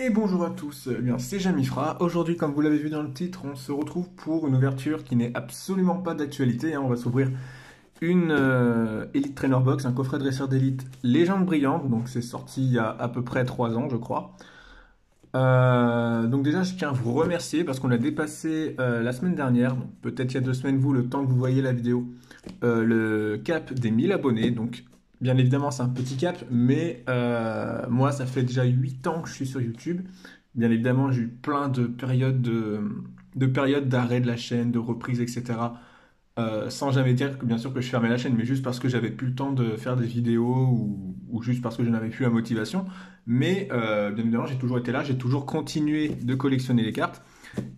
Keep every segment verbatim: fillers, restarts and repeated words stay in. Et bonjour à tous, eh bien c'est Jamyfra. Aujourd'hui, comme vous l'avez vu dans le titre, on se retrouve pour une ouverture qui n'est absolument pas d'actualité. Hein. On va s'ouvrir une euh, Elite Trainer Box, un coffret dresseur d'élite Légendes Brillantes. Donc c'est sorti il y a à peu près trois ans, je crois. Euh, donc déjà, je tiens à vous remercier parce qu'on l'a dépassé euh, la semaine dernière. Peut-être il y a deux semaines, vous, le temps que vous voyez la vidéo, euh, le cap des mille abonnés. Donc bien évidemment, c'est un petit cap, mais euh, moi, ça fait déjà huit ans que je suis sur YouTube. Bien évidemment, j'ai eu plein de périodes de, de périodes d'arrêt de la chaîne, de reprises, et cetera. Euh, sans jamais dire que bien sûr que je fermais la chaîne, mais juste parce que j'avais plus le temps de faire des vidéos ou, ou juste parce que je n'avais plus la motivation. Mais euh, bien évidemment, j'ai toujours été là, j'ai toujours continué de collectionner les cartes.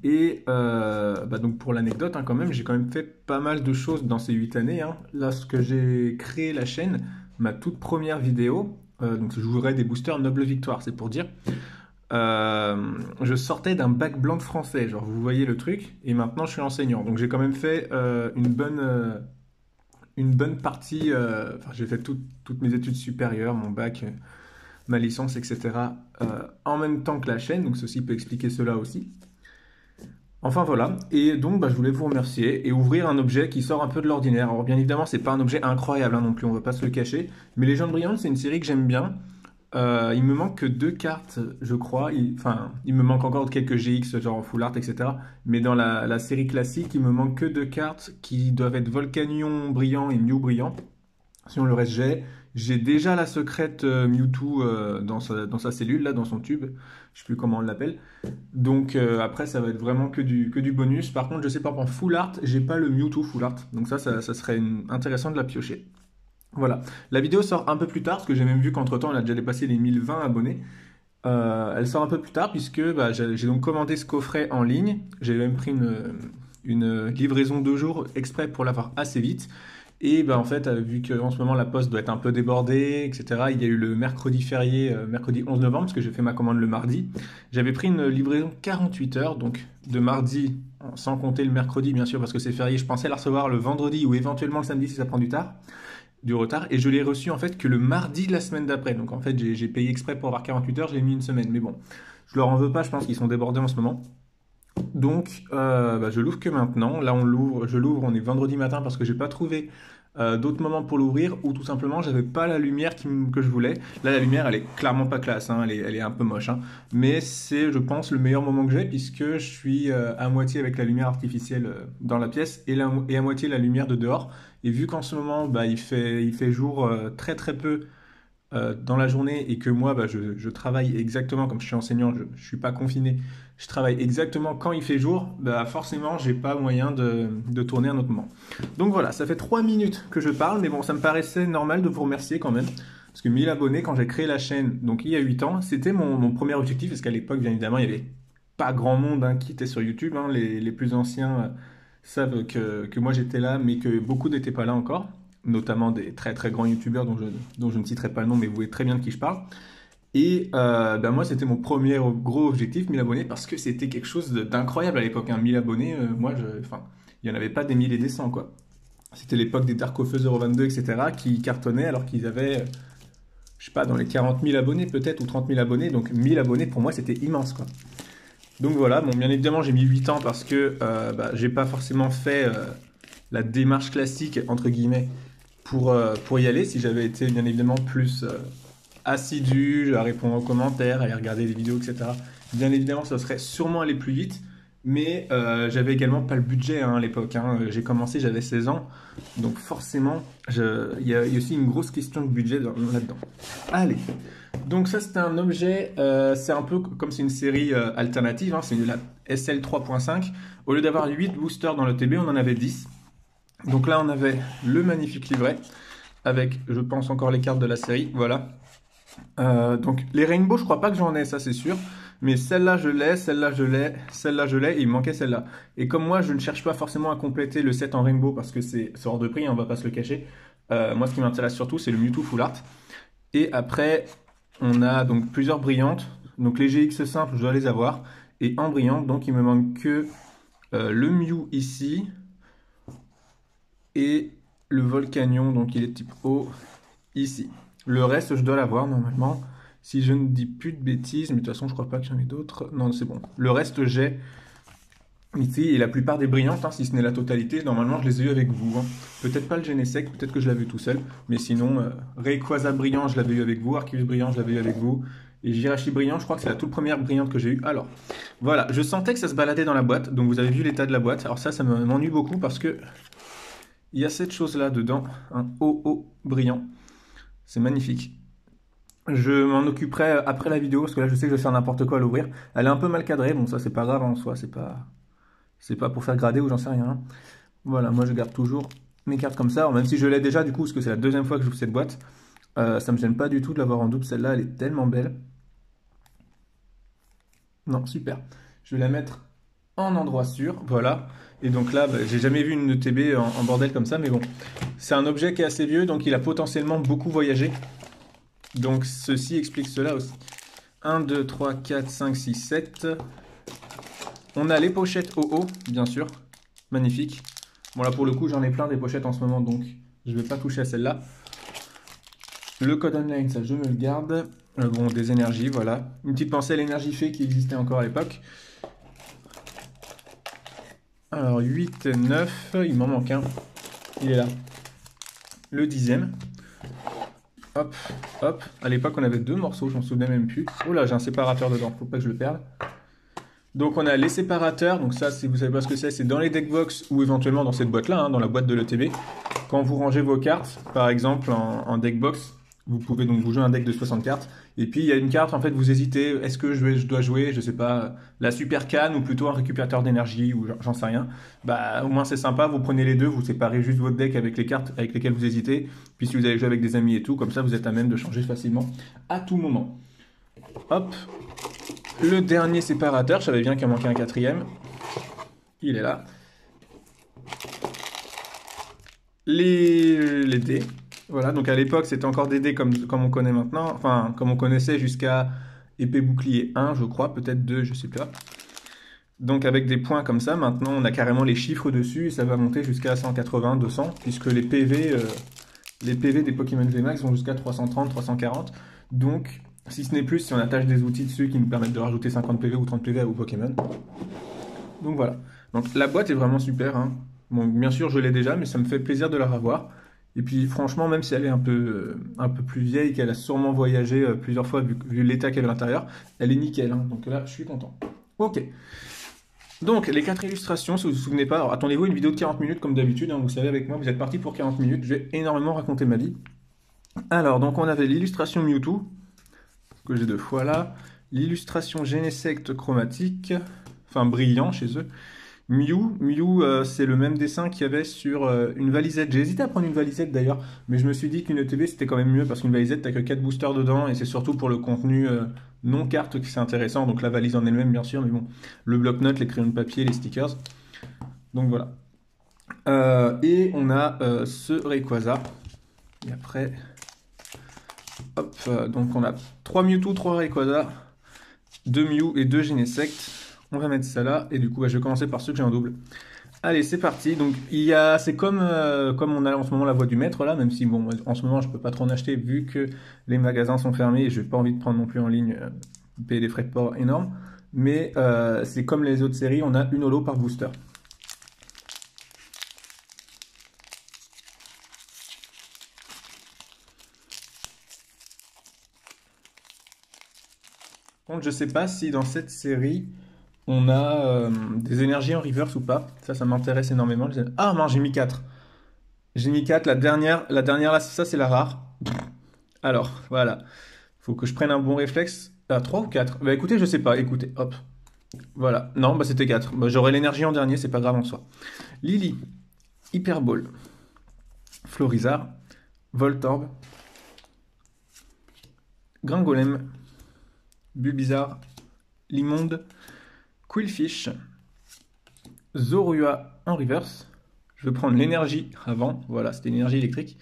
Et euh, bah donc pour l'anecdote, hein, quand même, j'ai quand même fait pas mal de choses dans ces huit années. Hein. Lorsque j'ai créé la chaîne, ma toute première vidéo, euh, donc je jouerais des boosters Noble Victoire, c'est pour dire. Euh, je sortais d'un bac blanc de français, genre vous voyez le truc, et maintenant je suis enseignant. Donc j'ai quand même fait euh, une, bonne, euh, une bonne partie, euh, enfin j'ai fait tout, toutes mes études supérieures, mon bac, euh, ma licence, et cetera. Euh, en même temps que la chaîne, donc ceci peut expliquer cela aussi. Enfin voilà, et donc bah, je voulais vous remercier et ouvrir un objet qui sort un peu de l'ordinaire. Alors bien évidemment, c'est pas un objet incroyable hein, non plus, on va pas se le cacher. Mais Légendes Brillantes, c'est une série que j'aime bien. Euh, il me manque que deux cartes, je crois. Il, enfin, il me manque encore quelques G X, genre en full art, et cetera. Mais dans la, la série classique, il me manque que deux cartes qui doivent être Volcanion brillant et Mew brillant. Sinon le reste j'ai. J'ai déjà la secrète euh, Mewtwo euh, dans, sa, dans sa cellule, là, dans son tube. Je sais plus comment on l'appelle. Donc euh, après, ça va être vraiment que du, que du bonus. Par contre, je sais pas, en full art, j'ai pas le Mewtwo full art. Donc ça, ça, ça serait une... intéressant de la piocher. Voilà. La vidéo sort un peu plus tard, parce que j'ai même vu qu'entre-temps, elle a déjà dépassé les mille vingt abonnés. Euh, elle sort un peu plus tard, puisque bah, j'ai donc commandé ce coffret en ligne. J'ai même pris une, une livraison de jour exprès pour l'avoir assez vite. Et bah en fait, vu qu'en ce moment la poste doit être un peu débordée, et cetera, il y a eu le mercredi férié, euh, mercredi onze novembre, parce que j'ai fait ma commande le mardi. J'avais pris une livraison quarante-huit heures, donc de mardi, sans compter le mercredi bien sûr, parce que c'est férié. Je pensais la recevoir le vendredi ou éventuellement le samedi si ça prend du, tard, du retard. Et je l'ai reçue en fait que le mardi de la semaine d'après. Donc en fait, j'ai payé exprès pour avoir quarante-huit heures, j'ai mis une semaine. Mais bon, je leur en veux pas, je pense qu'ils sont débordés en ce moment. Donc, euh, bah, je l'ouvre que maintenant. Là, on l'ouvre, je l'ouvre, on est vendredi matin parce que j'ai pas trouvé euh, d'autres moments pour l'ouvrir ou tout simplement, j'avais pas la lumière qui, que je voulais. Là, la lumière, elle est clairement pas classe, hein, elle, est, elle est un peu moche. Hein. Mais c'est, je pense, le meilleur moment que j'ai puisque je suis euh, à moitié avec la lumière artificielle euh, dans la pièce et, la, et à moitié la lumière de dehors. Et vu qu'en ce moment, bah, il fait, il fait jour euh, très très peu Euh, dans la journée et que moi bah, je, je travaille exactement comme je suis enseignant, je ne suis pas confiné, je travaille exactement quand il fait jour, bah, forcément j'ai pas moyen de, de tourner un autre moment. Donc voilà, ça fait trois minutes que je parle, mais bon, ça me paraissait normal de vous remercier quand même, parce que mille abonnés quand j'ai créé la chaîne, donc il y a huit ans, c'était mon, mon premier objectif, parce qu'à l'époque bien évidemment il n'y avait pas grand monde hein, qui était sur YouTube, hein, les, les plus anciens euh, savent que, que moi j'étais là mais que beaucoup n'étaient pas là encore. Notamment des très très grands youtubeurs dont je, dont je ne citerai pas le nom, mais vous voyez très bien de qui je parle. Et euh, ben moi, c'était mon premier gros objectif, mille abonnés, parce que c'était quelque chose d'incroyable à l'époque. Hein. mille abonnés, euh, moi, je, enfin, il n'y en avait pas des mille et des cents, quoi. C'était l'époque des Dark Offers Euro vingt-deux, et cetera, qui cartonnaient alors qu'ils avaient, je sais pas, dans les quarante mille abonnés peut-être, ou trente mille abonnés. Donc mille abonnés, pour moi, c'était immense, quoi. Donc voilà, bon, bien évidemment, j'ai mis huit ans parce que euh, bah, j'ai pas forcément fait euh, la démarche classique, entre guillemets, Pour, euh, pour y aller. Si j'avais été bien évidemment plus euh, assidu à répondre aux commentaires, à aller regarder des vidéos, et cetera, bien évidemment, ça serait sûrement aller plus vite, mais euh, j'avais également pas le budget hein, à l'époque. Hein. J'ai commencé, j'avais seize ans, donc forcément, je... il y a, il y a aussi une grosse question de budget là-dedans. Allez, donc ça c'était un objet, euh, c'est un peu comme c'est une série euh, alternative, hein, c'est la S L trois point cinq. Au lieu d'avoir huit boosters dans le T B, on en avait dix. Donc là, on avait le magnifique livret avec, je pense, encore les cartes de la série. Voilà. Euh, donc les Rainbow, je crois pas que j'en ai, ça c'est sûr. Mais celle-là, je l'ai, celle-là, je l'ai, celle-là, je l'ai. Et il manquait celle-là. Et comme moi, je ne cherche pas forcément à compléter le set en Rainbow parce que c'est hors de prix, hein, on va pas se le cacher. Euh, moi, ce qui m'intéresse surtout, c'est le Mewtwo Full Art. Et après, on a donc plusieurs brillantes. Donc les G X simples, je dois les avoir. Et en brillante, donc il me manque que euh, le Mew ici. Et le Volcanion, donc il est type O, ici. Le reste, je dois l'avoir normalement. Si je ne dis plus de bêtises, mais de toute façon, je crois pas que j'en ai d'autres. Non, c'est bon. Le reste, j'ai ici, et la plupart des brillantes, hein, si ce n'est la totalité, normalement, je les ai eues avec vous. Hein. Peut-être pas le Genesect, peut-être que je l'avais tout seul, mais sinon, euh, Rayquaza brillant, je l'avais eu avec vous, Arceus brillant, je l'avais eu avec vous, et Jirachi brillant, je crois que c'est la toute première brillante que j'ai eue. Alors, voilà, je sentais que ça se baladait dans la boîte, donc vous avez vu l'état de la boîte. Alors ça, ça m'ennuie beaucoup parce que il y a cette chose-là dedans, un Ho-Oh brillant. C'est magnifique. Je m'en occuperai après la vidéo, parce que là je sais que je vais faire n'importe quoi à l'ouvrir. Elle est un peu mal cadrée, bon ça c'est pas grave en soi, c'est pas c'est pas pour faire grader ou j'en sais rien. Voilà, moi je garde toujours mes cartes comme ça, alors, même si je l'ai déjà du coup, parce que c'est la deuxième fois que j'ouvre cette boîte. Euh, ça me gêne pas du tout de l'avoir en double, celle-là elle est tellement belle. Non, super. Je vais la mettre en endroit sûr, voilà. Et donc là, bah, j'ai jamais vu une T B en, en bordel comme ça, mais bon. C'est un objet qui est assez vieux, donc il a potentiellement beaucoup voyagé. Donc ceci explique cela aussi. un, deux, trois, quatre, cinq, six, sept. On a les pochettes Ho-Oh, bien sûr. Magnifique. Bon là pour le coup j'en ai plein des pochettes en ce moment, donc je ne vais pas toucher à celle-là. Le code online, ça je me le garde. Euh, bon, des énergies, voilà. Une petite pensée à l'énergie fée qui existait encore à l'époque. Alors huit, neuf, il m'en manque un. Il est là. Le dixième. Hop, hop. À l'époque, on avait deux morceaux, je m'en souvenais même plus. Oh là, j'ai un séparateur dedans, faut pas que je le perde. Donc, on a les séparateurs. Donc, ça, si vous savez pas ce que c'est, c'est dans les deck box ou éventuellement dans cette boîte-là, hein, dans la boîte de l'E T B. Quand vous rangez vos cartes, par exemple en, en deck box, vous pouvez donc vous jouer un deck de soixante cartes. Et puis, il y a une carte, en fait, vous hésitez. Est-ce que je, vais, je dois jouer, je sais pas, la super canne ou plutôt un récupérateur d'énergie ou j'en sais rien. Bah, au moins, c'est sympa. Vous prenez les deux, vous séparez juste votre deck avec les cartes avec lesquelles vous hésitez. Puis, si vous avez joué avec des amis et tout, comme ça, vous êtes à même de changer facilement à tout moment. Hop. Le dernier séparateur. Je savais bien qu'il manquait un quatrième. Il est là. Les, les dés. Voilà, donc à l'époque, c'était encore des dés comme, comme on connaît maintenant, enfin, comme on connaissait jusqu'à Épée Bouclier un, je crois, peut-être deux, je sais pas. Donc avec des points comme ça, maintenant, on a carrément les chiffres dessus, et ça va monter jusqu'à cent quatre-vingts, deux cents, puisque les P V, euh, les P V des Pokémon V max vont jusqu'à trois cent trente, trois cent quarante. Donc, si ce n'est plus, si on attache des outils dessus qui nous permettent de rajouter cinquante P V ou trente P V à vos Pokémon. Donc voilà. Donc la boîte est vraiment super, hein. Bon, bien sûr, je l'ai déjà, mais ça me fait plaisir de la revoir. Et puis franchement, même si elle est un peu, euh, un peu plus vieille, qu'elle a sûrement voyagé euh, plusieurs fois vu, vu l'état qu'elle a à l'intérieur, elle est nickel, hein, donc là je suis content. Ok. Donc les quatre illustrations, si vous vous souvenez pas, alors attendez-vous une vidéo de quarante minutes comme d'habitude, hein, vous savez avec moi, vous êtes parti pour quarante minutes, je vais énormément raconter ma vie. Alors donc on avait l'illustration Mewtwo, que j'ai deux fois là, l'illustration Genesect chromatique, enfin brillant chez eux. Mew, Mew euh, c'est le même dessin qu'il y avait sur euh, une valisette. J'ai hésité à prendre une valisette d'ailleurs, mais je me suis dit qu'une E T B c'était quand même mieux parce qu'une valisette t'as que quatre boosters dedans et c'est surtout pour le contenu euh, non carte que c'est intéressant. Donc la valise en elle-même bien sûr, mais bon, le bloc-notes, les crayons de papier, les stickers. Donc voilà. Euh, et on a euh, ce Rayquaza. Et après, hop, euh, donc on a trois Mewtwo, trois Rayquaza, deux Mew et deux Genesect. On va mettre ça là, et du coup, bah, je vais commencer par ceux que j'ai en double. Allez, c'est parti. Donc, il y a, c'est comme, euh, comme on a en ce moment la voix du maître, là, même si, bon, en ce moment, je peux pas trop en acheter, vu que les magasins sont fermés, et je n'ai pas envie de prendre non plus en ligne, euh, payer des frais de port énormes. Mais euh, c'est comme les autres séries, on a une holo par booster. Donc, je sais pas si dans cette série... On a euh, des énergies en reverse ou pas. Ça, ça m'intéresse énormément. Ah, non, j'ai mis quatre. J'ai mis quatre. La dernière, la dernière là, ça, c'est la rare. Alors, voilà. Faut que je prenne un bon réflexe. Ah, trois ou quatre? Bah, écoutez, je sais pas. Écoutez, hop. Voilà. Non, bah, c'était quatre. Bah, j'aurai l'énergie en dernier, c'est pas grave en soi. Lily, Hyperball, Florizard, Voltorb, Gringolem, Bulbizarre, Limonde, Quillfish, Zorua en reverse. Je vais prendre l'énergie avant. Voilà, c'était l'énergie électrique.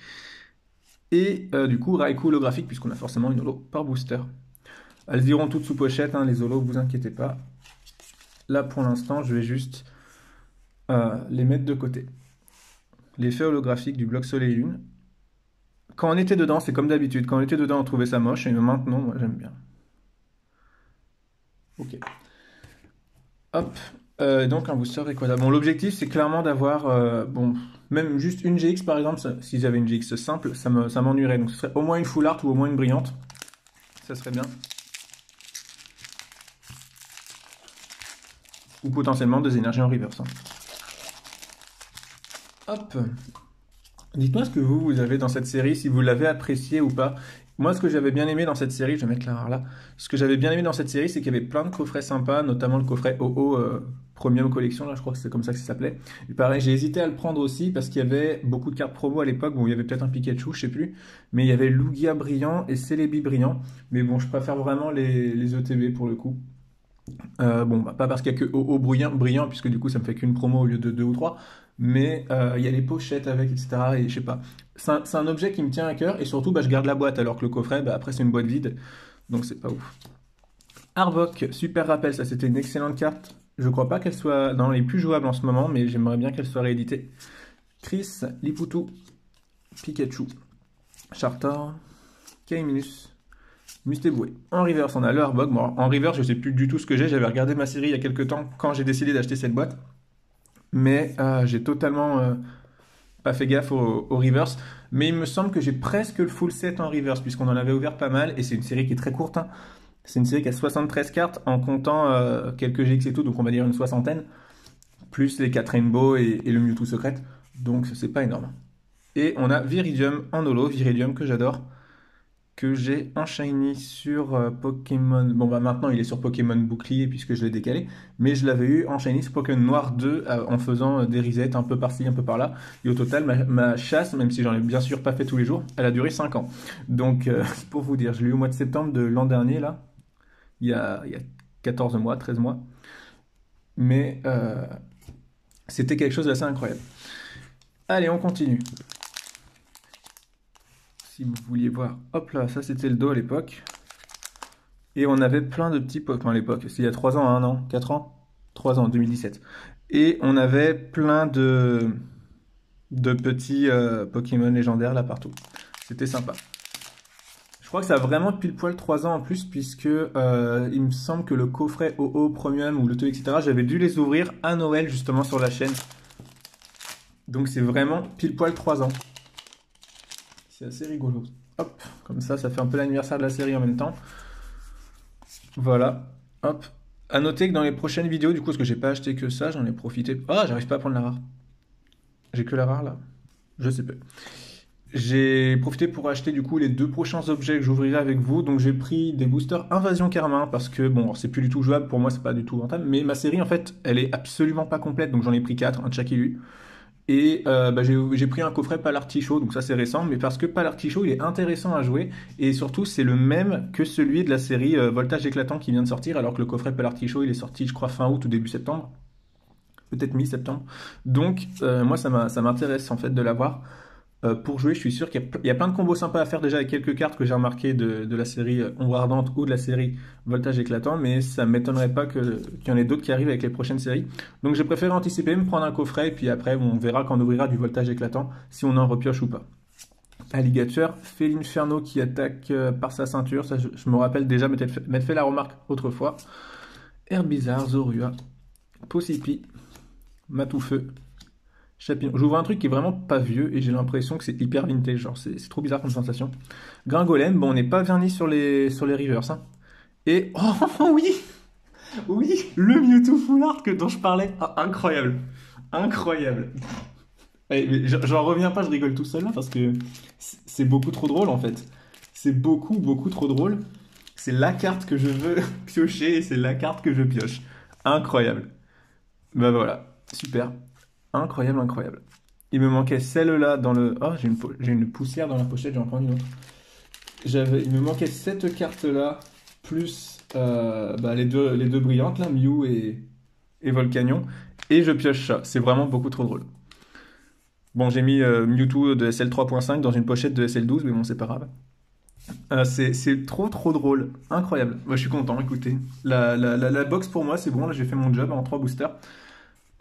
Et euh, du coup, Raikou holographique, puisqu'on a forcément une holo par booster. Elles iront toutes sous pochette, hein, les holos, vous inquiétez pas. Là, pour l'instant, je vais juste euh, les mettre de côté. L'effet holographique du bloc Soleil-Lune. Quand on était dedans, c'est comme d'habitude. Quand on était dedans, on trouvait ça moche. Et maintenant, moi, j'aime bien. Ok. Hop. Euh, donc, un booster Rayquaza. Bon, l'objectif, c'est clairement d'avoir... Euh, bon, même juste une G X, par exemple. Ça, si j'avais une G X simple, ça m'ennuierait. Me, donc, ce serait au moins une full art ou au moins une brillante. Ça serait bien. Ou potentiellement deux énergies en reverse. Hein. Hop. Dites-moi ce que vous, vous avez dans cette série, si vous l'avez apprécié ou pas. Moi, ce que j'avais bien aimé dans cette série, je vais mettre la rare là. Ce que j'avais bien aimé dans cette série, c'est qu'il y avait plein de coffrets sympas, notamment le coffret Ho-Oh euh, Premium Collection, là, je crois que c'est comme ça que ça s'appelait. Et pareil, j'ai hésité à le prendre aussi parce qu'il y avait beaucoup de cartes promo à l'époque. Bon, il y avait peut-être un Pikachu, je sais plus. Mais il y avait Lugia brillant et Celebi brillant. Mais bon, je préfère vraiment les, les E T B pour le coup. Euh, bon, bah, pas parce qu'il n'y a que Ho-Oh brillant, brillant, puisque du coup ça me fait qu'une promo au lieu de deux ou trois, mais il euh, y a les pochettes avec, et cetera. Et je sais pas, c'est un, un objet qui me tient à cœur, et surtout bah, je garde la boîte, alors que le coffret, bah, après c'est une boîte vide, donc c'est pas ouf. Arbok, super rappel, ça c'était une excellente carte, je crois pas qu'elle soit dans les plus jouables en ce moment, mais j'aimerais bien qu'elle soit rééditée. Chris, Liputu, Pikachu, Chartor, Kaiminus. Mustéboué. En reverse, on a le Arbok. Bon, en reverse, je ne sais plus du tout ce que j'ai. J'avais regardé ma série il y a quelques temps quand j'ai décidé d'acheter cette boîte. Mais euh, j'ai totalement euh, pas fait gaffe au, au reverse. Mais il me semble que j'ai presque le full set en reverse puisqu'on en avait ouvert pas mal. Et c'est une série qui est très courte. Hein. C'est une série qui a soixante-treize cartes en comptant euh, quelques G X et tout. Donc on va dire une soixantaine. Plus les quatre Rainbow et, et le Mewtwo Secret. Donc c'est pas énorme. Et on a Viridium en holo. Viridium que j'adore. Que j'ai en shiny sur euh, Pokémon... Bon bah maintenant il est sur Pokémon Bouclier puisque je l'ai décalé, mais je l'avais eu en shiny sur Pokémon Noir deux euh, en faisant euh, des resets un peu par-ci, un peu par-là, et au total ma, ma chasse, même si j'en ai bien sûr pas fait tous les jours, elle a duré cinq ans. Donc euh, pour vous dire, je l'ai eu au mois de septembre de l'an dernier là, il y a, il y a quatorze mois, treize mois, mais euh, c'était quelque chose d'assez incroyable. Allez, on continue. Si vous vouliez voir, hop là, ça c'était le dos à l'époque. Et on avait plein de petits Pokémon à l'époque. C'est il y a trois ans, un an, quatre ans, trois ans, deux mille dix-sept. Et on avait plein de, de petits euh, Pokémon légendaires là partout. C'était sympa. Je crois que ça a vraiment pile poil trois ans en plus, puisque euh, il me semble que le coffret Ho-Oh Premium ou le tout, et cetera, j'avais dû les ouvrir à Noël justement sur la chaîne. Donc c'est vraiment pile poil trois ans. C'est assez rigolo. Hop, comme ça, ça fait un peu l'anniversaire de la série en même temps. Voilà. Hop. À noter que dans les prochaines vidéos, du coup, parce que j'ai pas acheté que ça, j'en ai profité. Ah, j'arrive pas à prendre la rare. J'ai que la rare là. Je sais pas. J'ai profité pour acheter du coup les deux prochains objets que j'ouvrirai avec vous. Donc j'ai pris des boosters Invasion Carmin parce que bon, c'est plus du tout jouable pour moi, c'est pas du tout rentable. Mais ma série en fait, elle est absolument pas complète, donc j'en ai pris quatre, un de chaque élu. Et euh, bah, j'ai pris un coffret Palartichaut, donc ça c'est récent, mais parce que Palartichaut il est intéressant à jouer, et surtout c'est le même que celui de la série euh, Voltage Éclatant qui vient de sortir, alors que le coffret Palartichaut il est sorti je crois fin août ou début septembre, peut-être mi-septembre. Donc euh, moi ça m'intéresse en fait de l'avoir euh, pour jouer. Je suis sûr qu'il y, y a plein de combos sympas à faire déjà avec quelques cartes que j'ai remarquées de, de la série Ombre Ardente ou de la série Voltage Éclatant, mais ça m'étonnerait pas qu'il y en ait d'autres qui arrivent avec les prochaines séries. Donc j'ai préféré anticiper, me prendre un coffret, et puis après on verra quand on ouvrira du Voltage Éclatant, si on en repioche ou pas. Alligator, Felinferno qui attaque par sa ceinture, ça je, je me rappelle déjà m'être fait, fait la remarque autrefois. Herbizarre, Zorua, Possipi, Matoufeu, Chapillon. J'ouvre un truc qui est vraiment pas vieux et j'ai l'impression que c'est hyper vintage, genre c'est trop bizarre comme sensation. Gringolem, bon on n'est pas vernis sur les, sur les reverse, hein. Et oh oui, oui, le Mewtwo Full Art que dont je parlais, ah, incroyable, incroyable. J'en reviens pas, je rigole tout seul là parce que c'est beaucoup trop drôle en fait. C'est beaucoup beaucoup trop drôle. C'est la carte que je veux piocher et c'est la carte que je pioche. Incroyable. Bah ben voilà, super, incroyable, incroyable. Il me manquait celle-là dans le. Oh j'ai une, po... une poussière dans la pochette, j'en prends une autre. Il me manquait cette carte là. Plus euh, bah, les, deux, les deux brillantes, là, Mew et, et Volcanion. Et je pioche ça. C'est vraiment beaucoup trop drôle. Bon, j'ai mis euh, Mewtwo de S L trois point cinq dans une pochette de S L douze, mais bon, c'est pas grave. Euh, c'est trop, trop drôle. Incroyable. Moi, je suis content, écoutez. La, la, la, la box, pour moi, c'est bon. Là, j'ai fait mon job en trois boosters.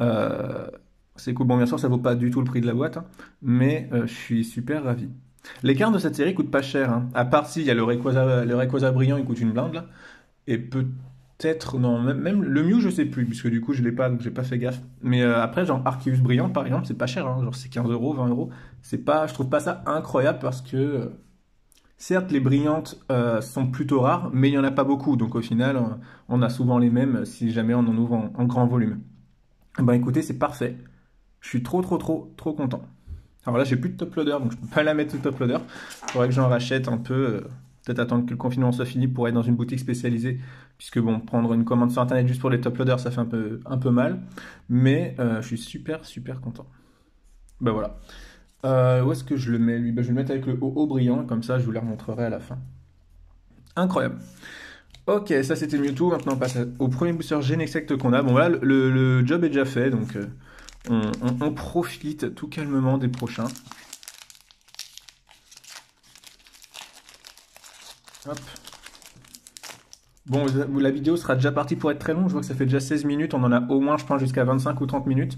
Euh, c'est cool. Bon, bien sûr, ça vaut pas du tout le prix de la boîte, hein, mais euh, je suis super ravi. Les cartes de cette série coûtent pas cher, hein. À part s'il y a le Rayquaza, le Rayquaza brillant, il coûte une blinde, là. Et peut-être, non, même, même le Mew, je sais plus, puisque du coup, je l'ai pas, donc j'ai pas fait gaffe. Mais euh, après, genre Arceus brillant, par exemple, c'est pas cher, hein. Genre c'est quinze euros, vingt euros. C'est pas, je trouve pas ça incroyable parce que, euh, certes, les brillantes euh, sont plutôt rares, mais il n'y en a pas beaucoup. Donc au final, on a souvent les mêmes si jamais on en ouvre en, en grand volume. Ben écoutez, c'est parfait. Je suis trop, trop, trop, trop content. Alors là, j'ai plus de top loader, donc je peux pas la mettre sous top loader. Il faudrait que j'en rachète un peu. Peut-être attendre que le confinement soit fini pour aller dans une boutique spécialisée. Puisque bon, prendre une commande sur internet juste pour les top loaders, ça fait un peu, un peu mal. Mais euh, je suis super, super content. Ben voilà. Euh, où est-ce que je le mets lui? Ben, je vais le mettre avec le Ho-Oh brillant, comme ça je vous la remontrerai à la fin. Incroyable. Ok, ça c'était Mewtwo. Maintenant on passe au premier booster Genesect qu'on a. Bon voilà, le, le job est déjà fait, donc... Euh, On, on, on profite tout calmement des prochains. Hop. Bon, la vidéo sera déjà partie pour être très longue. Je vois que ça fait déjà seize minutes. On en a au moins, je pense, jusqu'à vingt-cinq ou trente minutes.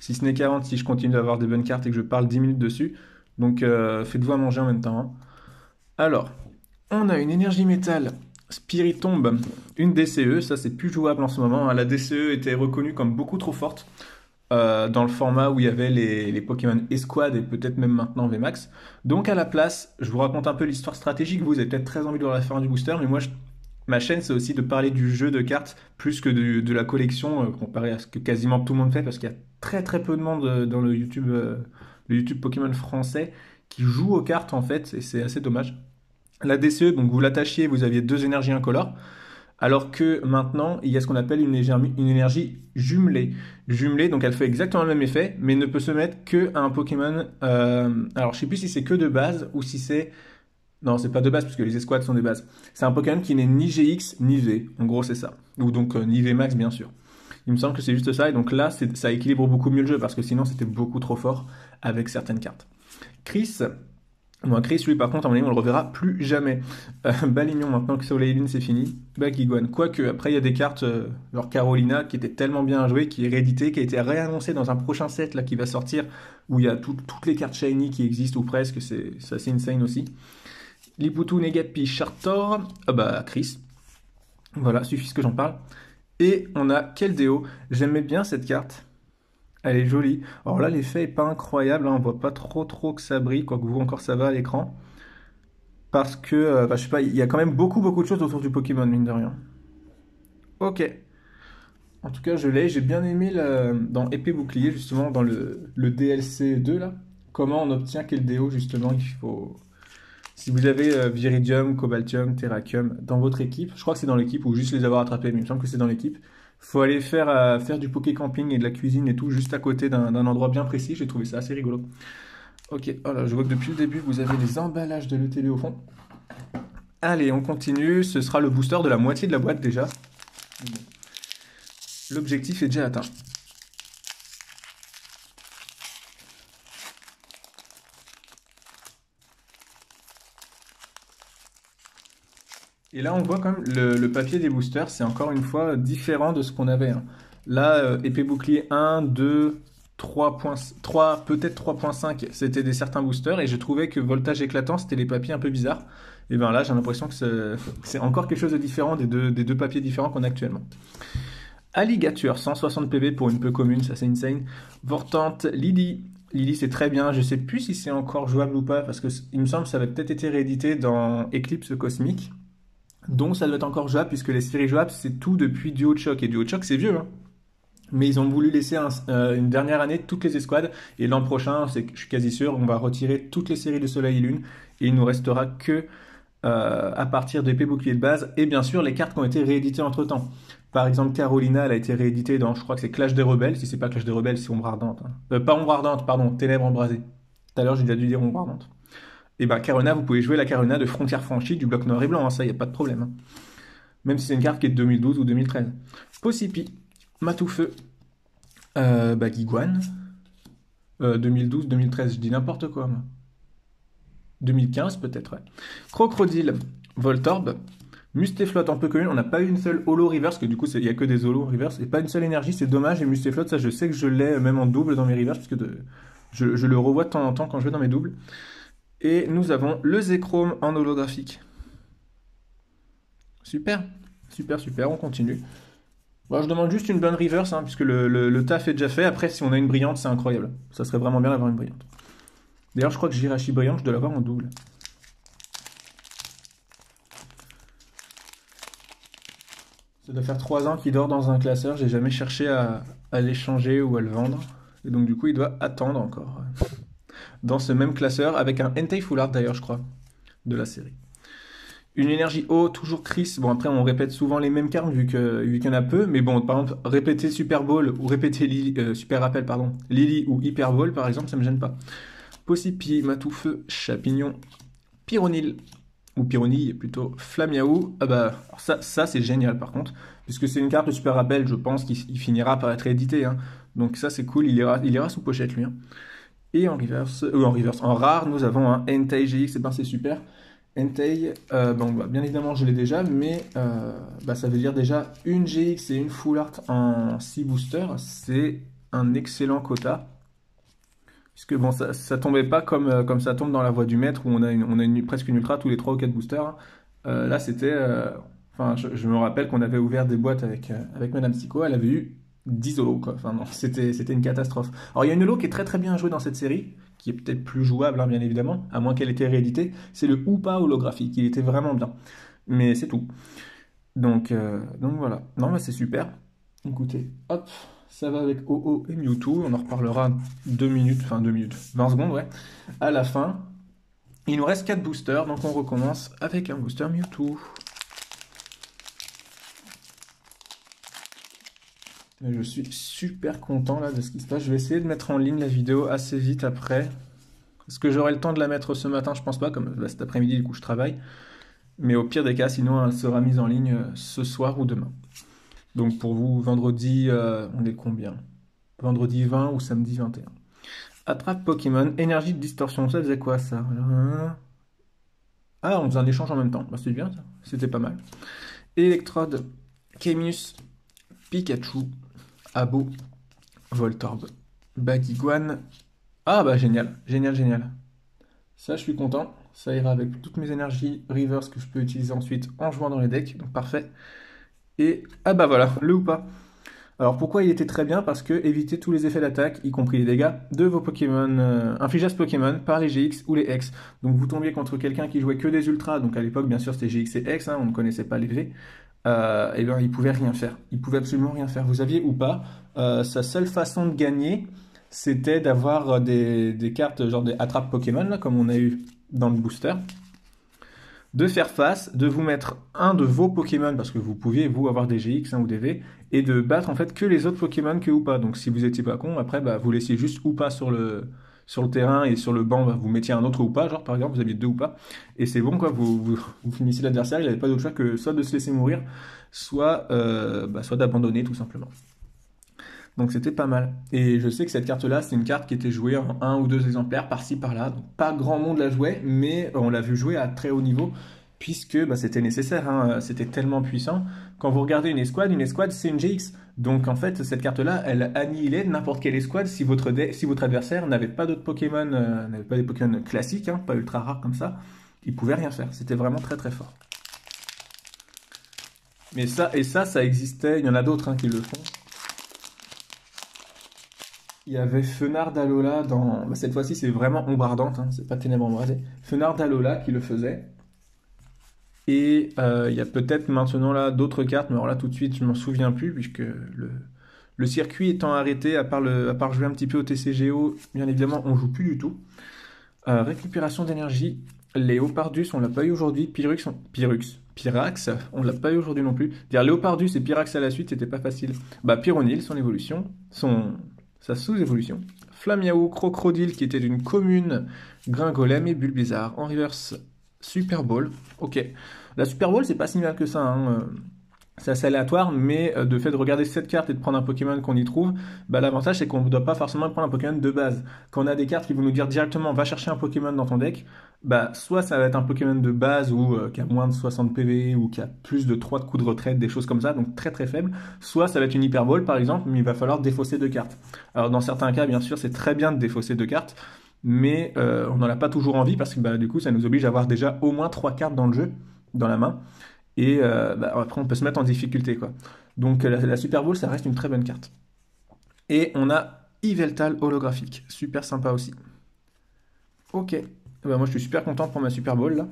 Si ce n'est quarante, si je continue d'avoir des bonnes cartes et que je parle dix minutes dessus. Donc, euh, faites-vous à manger en même temps, hein. Alors, on a une énergie métal. Spiritomb, une D C E. Ça, c'est plus jouable en ce moment, hein. La D C E était reconnue comme beaucoup trop forte. Euh, dans le format où il y avait les, les Pokémon Esquad et peut-être même maintenant V max. Donc à la place, je vous raconte un peu l'histoire stratégique. Vous avez peut-être très envie de voir la fin du booster, mais moi, je, ma chaîne, c'est aussi de parler du jeu de cartes plus que de, de la collection, euh, comparé à ce que quasiment tout le monde fait, parce qu'il y a très très peu de monde dans le YouTube, euh, le YouTube Pokémon français qui joue aux cartes en fait, et c'est assez dommage. La D C E, donc vous l'attachiez, vous aviez deux énergies incolores. Alors que maintenant, il y a ce qu'on appelle une, légère, une énergie jumelée. Jumelée, donc elle fait exactement le même effet, mais ne peut se mettre que à un Pokémon... Euh, alors, je ne sais plus si c'est que de base ou si c'est... Non, c'est pas de base, puisque les escouades sont des bases. C'est un Pokémon qui n'est ni G X, ni V. En gros, c'est ça. Ou donc, euh, ni V max, bien sûr. Il me semble que c'est juste ça. Et donc là, ça équilibre beaucoup mieux le jeu, parce que sinon, c'était beaucoup trop fort avec certaines cartes. Chris... Bon, Chris, lui, par contre, à mon avis, on le reverra plus jamais. Euh, Balignon, maintenant que Soleil-Lune, c'est fini. Bakiguan. Quoique, après, il y a des cartes, euh, genre Carolina, qui était tellement bien jouée, qui est rééditée, qui a été réannoncée dans un prochain set, là, qui va sortir, où il y a tout, toutes les cartes Shiny qui existent, ou presque, c'est assez insane aussi. Liputu, Negapi, Chartor. Ah bah, Chris. Voilà, suffit que j'en parle. Et on a Keldeo. J'aimais bien cette carte. Elle est jolie. Alors là, l'effet n'est pas incroyable, hein. On ne voit pas trop trop que ça brille, quoique vous encore ça va à l'écran. Parce que, euh, bah, je sais pas, il y a quand même beaucoup beaucoup de choses autour du Pokémon, mine de rien. Ok. En tout cas, je l'ai. J'ai bien aimé la... dans Épée Bouclier, justement, dans le, le D L C deux, là. Comment on obtient Keldeo, justement, il faut... Si vous avez euh, Viridium, Cobaltium, Terrakium dans votre équipe, je crois que c'est dans l'équipe, ou juste les avoir attrapés, mais il me semble que c'est dans l'équipe. Faut aller faire, euh, faire du poké camping et de la cuisine et tout juste à côté d'un endroit bien précis. J'ai trouvé ça assez rigolo. Ok, voilà, je vois que depuis le début, vous avez les emballages de l'E T B au fond. Allez, on continue. Ce sera le booster de la moitié de la boîte déjà. L'objectif est déjà atteint. Et là, on voit quand même le, le papier des boosters, c'est encore une fois différent de ce qu'on avait, hein. Là, euh, épée bouclier un, deux, trois, peut-être trois point cinq, c'était des certains boosters. Et je trouvais que voltage éclatant, c'était les papiers un peu bizarres. Et bien là, j'ai l'impression que c'est encore quelque chose de différent des deux, des deux papiers différents qu'on a actuellement. Alligature, cent soixante P V pour une peu commune, ça c'est insane. Vortante, Lily. Lily, c'est très bien. Je sais plus si c'est encore jouable ou pas, parce qu'il me semble que ça avait peut-être été réédité dans Eclipse Cosmique. Donc ça doit être encore jouable, puisque les séries jouables, c'est tout depuis Duo Choc. Et Duo Choc, c'est vieux, hein. Mais ils ont voulu laisser un, euh, une dernière année toutes les escouades. Et l'an prochain, je suis quasi sûr, on va retirer toutes les séries de Soleil et Lune. Et il nous restera que euh, à partir d'épée bouclier de base. Et bien sûr, les cartes qui ont été rééditées entre-temps. Par exemple, Carolina, elle a été rééditée dans, je crois que c'est Clash des Rebelles. Si c'est pas Clash des Rebelles, c'est Ombre Ardente, hein. Euh, pas Ombre Ardente, pardon, Ténèbres Embrasées. Tout à l'heure, j'ai déjà dû dire Ombre Ardente. Et eh bien, Carona, vous pouvez jouer la Carona de Frontière Franchie du bloc noir et blanc, hein, ça, il n'y a pas de problème, hein. Même si c'est une carte qui est de deux mille douze ou deux mille treize. Possipi, Matoufeu, euh, bah, Guiguan, euh, deux mille douze, deux mille treize, je dis n'importe quoi, moi. deux mille quinze peut-être, ouais. Crocodile, Voltorb, Mustéflotte en peu commune, on n'a pas eu une seule holo reverse, que du coup, il n'y a que des holo reverse, et pas une seule énergie, c'est dommage, et Mustéflotte, ça, je sais que je l'ai même en double dans mes reverse, parce que de, je, je le revois de temps en temps quand je vais dans mes doubles. Et nous avons le Zekrom en holographique. Super, super, super, on continue. Bon, je demande juste une bonne reverse, hein, puisque le, le, le taf est déjà fait. Après, si on a une brillante, c'est incroyable. Ça serait vraiment bien d'avoir une brillante. D'ailleurs, je crois que Jirachi brillant, je dois l'avoir en double. Ça doit faire trois ans qu'il dort dans un classeur. J'ai jamais cherché à, à l'échanger ou à le vendre. Et donc, du coup, il doit attendre encore. Dans ce même classeur, avec un Entei Full Art d'ailleurs, je crois, de la série. Une énergie haut, toujours Chris. Bon, après, on répète souvent les mêmes cartes, vu que vu qu'il y en a peu. Mais bon, par exemple, répéter Super Ball ou répéter Lily, euh, Super Rappel, pardon, Lily ou Hyper Ball, par exemple, ça me gêne pas. Possipi, Matoufeu, Chapignon, Pyronil, ou Pyronille plutôt, Flamiaou. Ah bah, alors ça, ça c'est génial par contre, puisque c'est une carte de Super Rappel, je pense qu'il finira par être édité. Hein. Donc ça, c'est cool, il ira, il ira sous pochette lui. Hein. Et en reverse, euh, en reverse, en rare, nous avons un Entei G X, et ben c'est super. Entei, euh, bon, bah, bien évidemment je l'ai déjà, mais euh, bah, ça veut dire déjà une G X et une Full Art en six boosters, c'est un excellent quota. Puisque bon, ça, ça tombait pas comme, euh, comme ça tombe dans la voie du maître, où on a, une, on a une, presque une ultra tous les trois ou quatre boosters. Hein. Euh, là c'était, enfin euh, je, je me rappelle qu'on avait ouvert des boîtes avec, euh, avec Madame Psycho, elle avait eu dix holos quoi, enfin non, c'était une catastrophe. Alors il y a une holo qui est très très bien jouée dans cette série, qui est peut-être plus jouable hein, bien évidemment, à moins qu'elle ait été rééditée, c'est le Hoopa holographique, il était vraiment bien, mais c'est tout. Donc, euh, donc voilà, non mais c'est super. Écoutez, hop, ça va avec Ho-Oh et Mewtwo, on en reparlera deux minutes, enfin deux minutes, vingt secondes ouais, à la fin. Il nous reste quatre boosters, donc on recommence avec un booster Mewtwo. Je suis super content là de ce qui se passe. Je vais essayer de mettre en ligne la vidéo assez vite après. Est-ce que j'aurai le temps de la mettre ce matin? Je pense pas, comme bah, cet après-midi du coup je travaille. Mais au pire des cas, sinon elle sera mise en ligne ce soir ou demain. Donc pour vous, vendredi, euh, on est combien? Vendredi vingt ou samedi vingt et un. Attrape Pokémon, énergie de distorsion, ça faisait quoi ça? Ah, on faisait un échange en même temps. Bah, c'est bien ça, c'était pas mal. Électrode, Camus, Pikachu, Abo, Voltorb, Bagiguan. Ah bah génial, génial, génial. Ça je suis content, ça ira avec toutes mes énergies reverse que je peux utiliser ensuite en jouant dans les decks, donc parfait. Et ah bah voilà, le Hoopa. Alors pourquoi il était très bien? Parce que évitez tous les effets d'attaque, y compris les dégâts, de vos Pokémon, euh, infligés à ce Pokémon par les G X ou les X. Donc vous tombiez contre quelqu'un qui jouait que des ultras, donc à l'époque bien sûr c'était G X et X, hein, on ne connaissait pas les V. Euh, et bien il pouvait rien faire, il pouvait absolument rien faire, vous aviez ou pas, euh, sa seule façon de gagner c'était d'avoir des, des cartes genre des attrape Pokémon là, comme on a eu dans le booster, de faire face, de vous mettre un de vos Pokémon parce que vous pouviez vous avoir des G X hein, ou des V, et de battre en fait que les autres Pokémon que ou pas, donc si vous étiez pas con après bah, vous laissiez juste ou pas sur le, sur le terrain et sur le banc bah, vous mettiez un autre ou pas, genre par exemple vous aviez deux ou pas, et c'est bon quoi, vous, vous, vous finissez l'adversaire, il n'avait pas d'autre choix que soit de se laisser mourir, soit, euh, bah, soit d'abandonner tout simplement. Donc c'était pas mal. Et je sais que cette carte-là, c'est une carte qui était jouée en un ou deux exemplaires par-ci par-là, donc pas grand monde la jouait, mais on l'a vu jouer à très haut niveau, puisque bah, c'était nécessaire, hein. C'était tellement puissant. Quand vous regardez une escouade, une escouade c'est une G X. Donc en fait, cette carte-là, elle annihilait n'importe quelle escouade si votre, si votre adversaire n'avait pas d'autres Pokémon, euh, n'avait pas des Pokémon classiques, hein, pas ultra rares comme ça, il pouvait rien faire. C'était vraiment très très fort. Mais ça, et ça, ça existait, il y en a d'autres hein, qui le font. Il y avait Fenard d'Alola dans... Bah, cette fois-ci, c'est vraiment Ombre Ardente, hein, c'est pas Ténèbres Embrasées. Fenard d'Alola qui le faisait. Et euh, il y a peut-être maintenant là d'autres cartes, mais alors là tout de suite je m'en souviens plus puisque le, le circuit étant arrêté, à part, le, à part jouer un petit peu au T C G O, bien évidemment on joue plus du tout. Euh, récupération d'énergie, Léopardus on l'a pas eu aujourd'hui, Pyrux, on... Pyrux, Pyrax on l'a pas eu aujourd'hui non plus. Dire Léopardus et Pyrax à la suite c'était pas facile. Bah Pyronil, son évolution, son... sa sous-évolution. Flamiaou, Crocodile qui était d'une commune, Gringolem et Bulbizarre. En reverse, Super Bowl, ok. La Super Bowl, c'est pas si mal que ça, hein. C'est assez aléatoire, mais de fait de regarder cette carte et de prendre un Pokémon qu'on y trouve, bah, l'avantage c'est qu'on ne doit pas forcément prendre un Pokémon de base. Quand on a des cartes qui vont nous dire directement va chercher un Pokémon dans ton deck, bah, soit ça va être un Pokémon de base ou euh, qui a moins de soixante P V ou qui a plus de trois de coups de retraite, des choses comme ça, donc très très faible, soit ça va être une Hyper Ball par exemple, mais il va falloir défausser deux cartes. Alors dans certains cas bien sûr c'est très bien de défausser deux cartes, mais euh, on n'en a pas toujours envie parce que bah, du coup ça nous oblige à avoir déjà au moins trois cartes dans le jeu, dans la main, et euh, bah, après on peut se mettre en difficulté, quoi. Donc la, la Super Ball, ça reste une très bonne carte. Et on a Yveltal holographique, super sympa aussi. Ok, bah, moi je suis super content pour ma Super Ball là.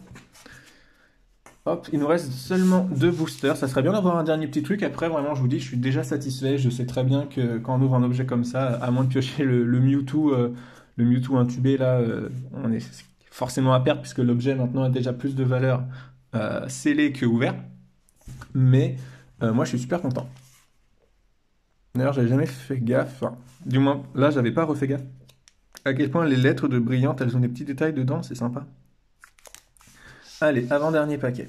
Hop, il nous reste seulement deux boosters. Ça serait bien d'avoir un dernier petit truc. Après, vraiment, je vous dis, je suis déjà satisfait. Je sais très bien que quand on ouvre un objet comme ça, à moins de piocher le, le Mewtwo, euh, le Mewtwo intubé, là, euh, on est forcément à perdre puisque l'objet maintenant a déjà plus de valeur euh, scellée que ouvert. Mais euh, moi, je suis super content. D'ailleurs, j'avais jamais fait gaffe. Enfin, du moins, là, j'avais pas refait gaffe. À quel point les lettres de brillante, elles ont des petits détails dedans, c'est sympa. Allez, avant-dernier paquet.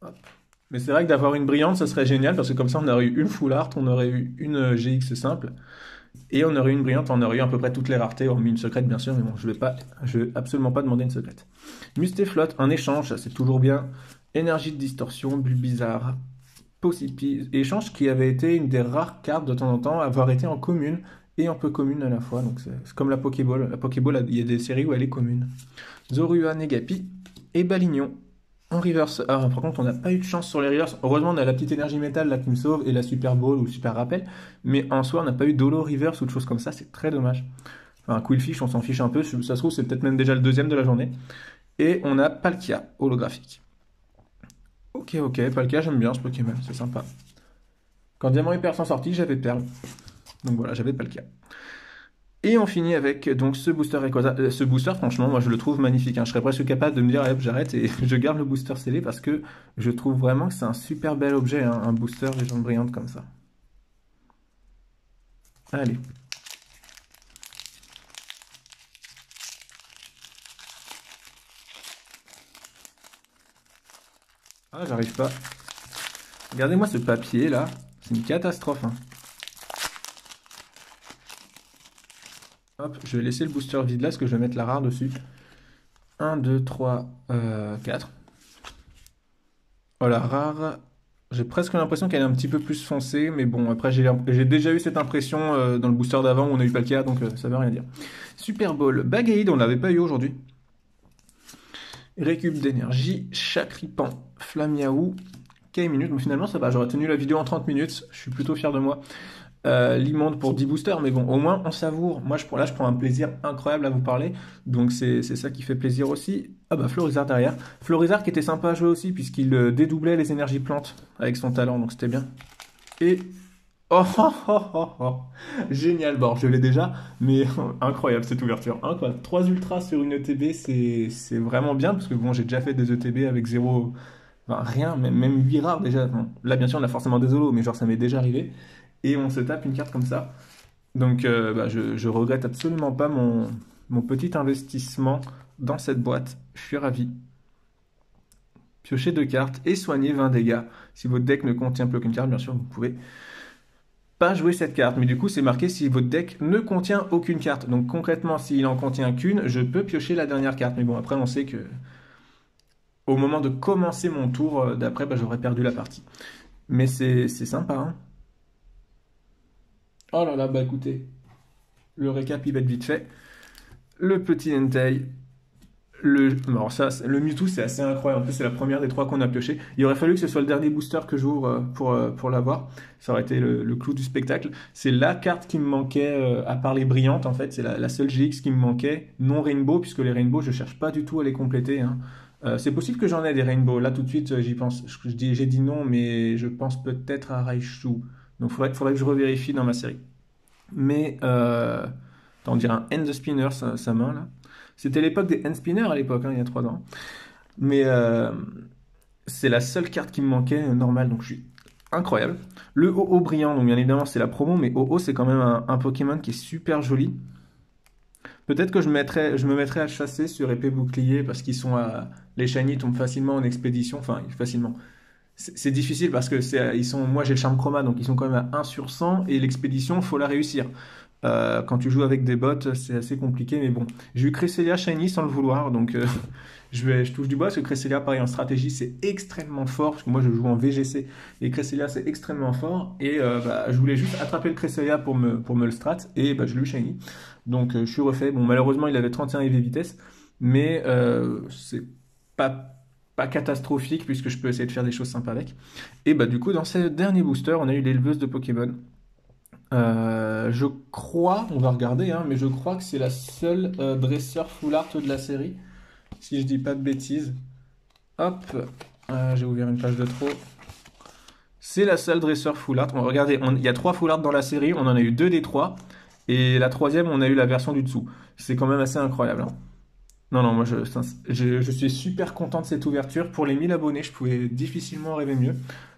Hop. Mais c'est vrai que d'avoir une brillante, ça serait génial, parce que comme ça, on aurait eu une full art, on aurait eu une G X simple, et on aurait eu une brillante, on aurait eu à peu près toutes les raretés, hormis une secrète, bien sûr, mais bon, je vais pas, je vais absolument pas demander une secrète. Mustéflotte, un échange, ça c'est toujours bien. Énergie de distorsion, Bulbizarre. Possible échange qui avait été une des rares cartes de temps en temps à avoir été en commune et un peu commune à la fois. Donc c'est comme la Pokéball. La Pokéball, il y a des séries où elle est commune. Zorua, Négapi et Balignon en reverse. Ah, par contre, on n'a pas eu de chance sur les reverse. Heureusement, on a la petite énergie métal là qui me sauve et la Super Ball ou Super Rappel. Mais en soi, on n'a pas eu d'Holo reverse ou de choses comme ça. C'est très dommage. Enfin, Quillfish, on s'en fiche un peu. Ça se trouve, c'est peut-être même déjà le deuxième de la journée. Et on a Palkia holographique. Ok, ok, Palkia, j'aime bien ce Pokémon, c'est sympa. Quand Diamant et Perle sont sortis, j'avais Perle. Donc voilà, j'avais Palkia. Et on finit avec donc ce booster Rayquaza. Euh, ce booster, franchement, moi je le trouve magnifique. Hein. Je serais presque capable de me dire, j'arrête et je garde le booster scellé parce que je trouve vraiment que c'est un super bel objet, hein, un booster légende brillante comme ça. Allez. Ah, j'arrive pas. Regardez-moi ce papier là, c'est une catastrophe. Hein. Hop, je vais laisser le booster vide là parce que je vais mettre la rare dessus. un, deux, trois, quatre. Oh la rare, j'ai presque l'impression qu'elle est un petit peu plus foncée, mais bon, après j'ai déjà eu cette impression euh, dans le booster d'avant où on a eu Palkia, donc euh, ça veut rien dire. Super Ball, Bagaïd, on l'avait pas eu aujourd'hui. Récup d'énergie, Chakripan, Flamiaou, K-Minute. Bon, finalement, ça va, j'aurais tenu la vidéo en trente minutes. Je suis plutôt fier de moi. Euh, L'immonde pour dix boosters, mais bon, au moins, on savoure. Moi, je, là, je prends un plaisir incroyable à vous parler. Donc, c'est ça qui fait plaisir aussi. Ah bah, Florizard derrière. Florizard qui était sympa à jouer aussi, puisqu'il dédoublait les énergies plantes avec son talent, donc c'était bien. Et... Oh, oh, oh, oh, oh. Génial, bon, je l'ai déjà, mais incroyable cette ouverture. Hein, quoi. trois ultras sur une E T B, c'est vraiment bien, parce que bon, j'ai déjà fait des E T B avec zéro, enfin, rien, même, même huit rares déjà. Enfin, là, bien sûr, on a forcément des holos, mais genre, ça m'est déjà arrivé. Et on se tape une carte comme ça. Donc, euh, bah, je, je regrette absolument pas mon, mon petit investissement dans cette boîte. Je suis ravi. Piochez deux cartes et soignez vingt dégâts. Si votre deck ne contient plus qu'une carte, bien sûr, vous pouvez... pas jouer cette carte, mais du coup c'est marqué si votre deck ne contient aucune carte. Donc concrètement, s'il en contient qu'une, je peux piocher la dernière carte. Mais bon, après on sait que au moment de commencer mon tour d'après, bah, j'aurais perdu la partie. Mais c'est sympa. Hein, oh là là, bah écoutez, le récap il va être vite fait. Le petit hentai. Le, bon, ça, le Mewtwo c'est assez incroyable, en plus c'est la première des trois qu'on a pioché. Il aurait fallu que ce soit le dernier booster que j'ouvre pour, pour l'avoir, ça aurait été le, le clou du spectacle. C'est la carte qui me manquait, à part les brillantes en fait, c'est la, la seule G X qui me manquait, non Rainbow, puisque les Rainbow je cherche pas du tout à les compléter. Hein. Euh, c'est possible que j'en ai des Rainbow, là tout de suite j'y pense, j'ai dit non mais je pense peut-être à Raichu, donc il faudrait, faudrait que je revérifie dans ma série. Mais, euh, on dirait un End Spinner sa, sa main là. C'était l'époque des hand spinners à l'époque, hein, il y a trois ans. Mais euh, c'est la seule carte qui me manquait, euh, normale, donc je suis incroyable. Le Ho-Oh brillant, donc bien évidemment c'est la promo, mais Ho-Oh c'est quand même un, un Pokémon qui est super joli. Peut-être que je, mettrai, je me mettrais à chasser sur Épée Bouclier parce qu'ils sont à... les shiny tombent facilement en expédition, enfin facilement. C'est difficile parce que ils sont, moi j'ai le charme chroma, donc ils sont quand même à un sur cent et l'expédition, il faut la réussir. Euh, quand tu joues avec des bots, c'est assez compliqué, mais bon. J'ai eu Cresselia Shiny sans le vouloir, donc euh, je, vais, je touche du bois, parce que Cresselia, pareil, en stratégie, c'est extrêmement fort, parce que moi, je joue en V G C, et Cresselia, c'est extrêmement fort, et euh, bah, je voulais juste attraper le Cresselia pour me, pour me le strat, et bah, je l'ai eu Shiny, donc euh, je suis refait. Bon, malheureusement, il avait trente et un E V vitesse, mais euh, c'est pas... pas catastrophique, puisque je peux essayer de faire des choses sympas avec. Et bah du coup, dans ce dernier booster, on a eu l'éleveuse de Pokémon. Euh, je crois, on va regarder, hein, mais je crois que c'est la seule euh, dresseur full art de la série, si je dis pas de bêtises. Hop, euh, j'ai ouvert une page de trop. C'est la seule dresseur full art. Bon, regardez, il y a trois full art dans la série, on en a eu deux des trois, et la troisième, on a eu la version du dessous. C'est quand même assez incroyable, hein. Non, non, moi je, je, je suis super content de cette ouverture. Pour les mille abonnés, je pouvais difficilement rêver mieux.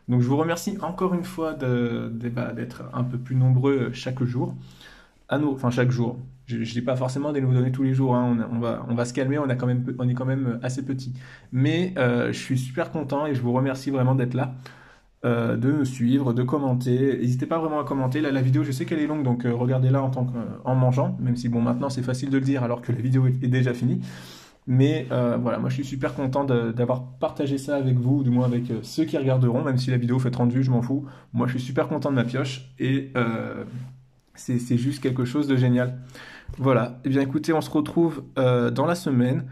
Donc je vous remercie encore une fois de, de, bah, d'être un peu plus nombreux chaque jour. À nous, enfin chaque jour. Je ne dis pas forcément de nous donner tous les jours. Hein. On, on, va, on va se calmer, on, a quand même, on est quand même assez petit. Mais euh, je suis super content et je vous remercie vraiment d'être là. Euh, de me suivre, de commenter. N'hésitez pas vraiment à commenter. Là, la vidéo, je sais qu'elle est longue, donc euh, regardez-la en, tant que, euh, en mangeant, même si bon, maintenant, c'est facile de le dire alors que la vidéo est, est déjà finie. Mais euh, voilà, moi, je suis super content d'avoir partagé ça avec vous, du moins avec euh, ceux qui regarderont, même si la vidéo fait trente vues, je m'en fous. Moi, je suis super content de ma pioche et euh, c'est juste quelque chose de génial. Voilà. Eh bien, écoutez, on se retrouve euh, dans la semaine.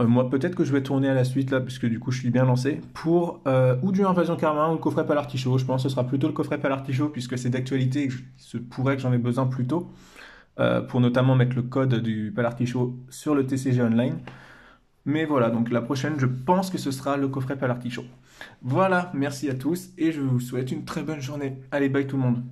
Moi, peut-être que je vais tourner à la suite, là, puisque du coup, je suis bien lancé, pour euh, ou du Invasion Carmin ou le coffret Palartichaut. Je pense que ce sera plutôt le coffret Palartichaut, puisque c'est d'actualité et il se pourrait que j'en ai besoin plus tôt, euh, pour notamment mettre le code du Palartichaut sur le T C G Online. Mais voilà, donc la prochaine, je pense que ce sera le coffret Palartichaut. Voilà, merci à tous et je vous souhaite une très bonne journée. Allez, bye tout le monde.